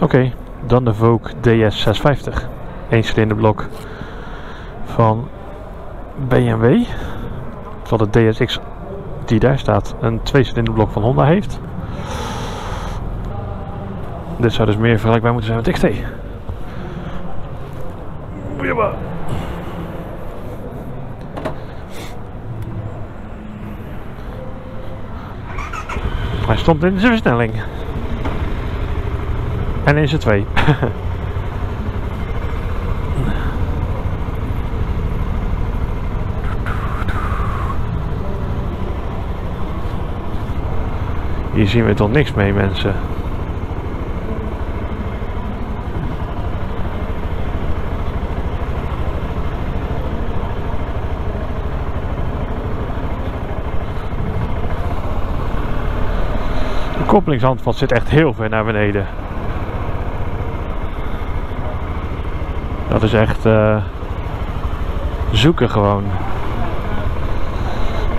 Oké, dan de Voge DS 650. 1-cilinderblok van BMW. Terwijl de DSX die daar staat een 2-cilinderblok van Honda heeft. Dit zou dus meer vergelijkbaar moeten zijn met XT. Jabba. Hij stond in zijn versnelling. En in zijn twee. Hier zien we toch niks mee, mensen. De koppelingshandvat zit echt heel ver naar beneden. Dat is echt zoeken gewoon.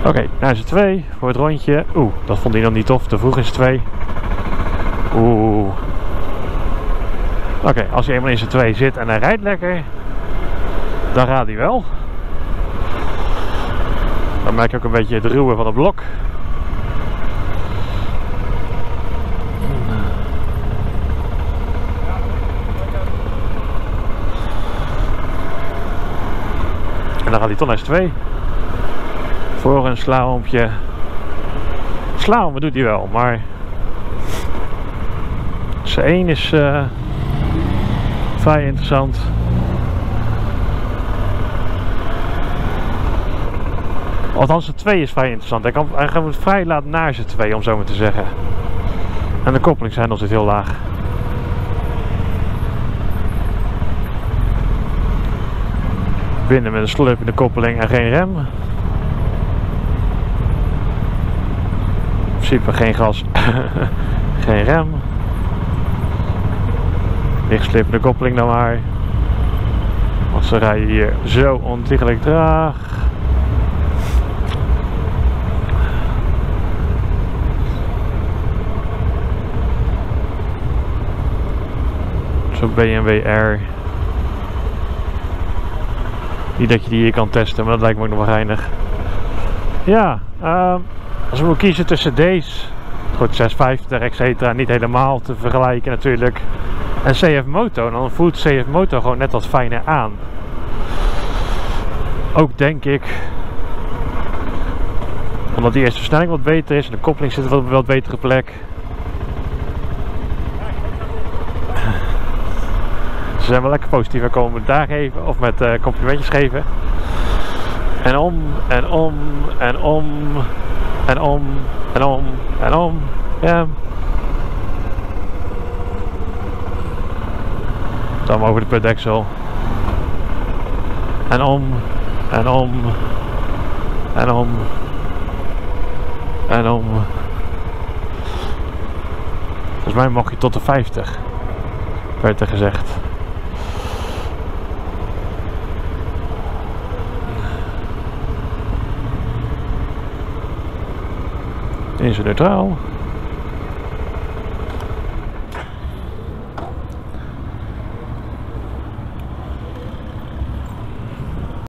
Oké, nou is het 2 voor het rondje. Oeh, dat vond hij dan niet tof. Te vroeg is het 2. Oeh. Oké, als hij eenmaal in zijn 2 zit en hij rijdt lekker, dan gaat hij wel. Dan merk je ook een beetje het ruwen van het blok. En dan gaat hij toch naar zijn 2. Voor een slalompje. Slalom doet hij wel, maar zijn 1 is vrij interessant. Althans, de 2 is vrij interessant. Hij gaat vrij laat naar zijn 2, om zo maar te zeggen. En de koppelingshendel zit heel laag. Binnen met een sleup in de koppeling en geen rem. In principe geen gas, geen rem. Lichtslippende koppeling dan maar. Want ze rijden hier zo ontiegelijk traag. Zo'n BMW R. Niet dat je die hier kan testen, maar dat lijkt me ook nog wel geinig. Ja, als we moeten kiezen tussen deze, goed 650 etc, niet helemaal te vergelijken natuurlijk, en CFMoto, dan voelt CFMoto gewoon net wat fijner aan. Ook denk ik, omdat die eerste versnelling wat beter is en de koppeling zit op een wat betere plek. Ze zijn wel lekker positief aan commentaar geven of met complimentjes geven. En om en om en om. En om, en om, en om, ja. Dan over de putdeksel. En om, en om, en om, en om. Volgens mij mag je tot de 50, werd er gezegd. Is het neutraal?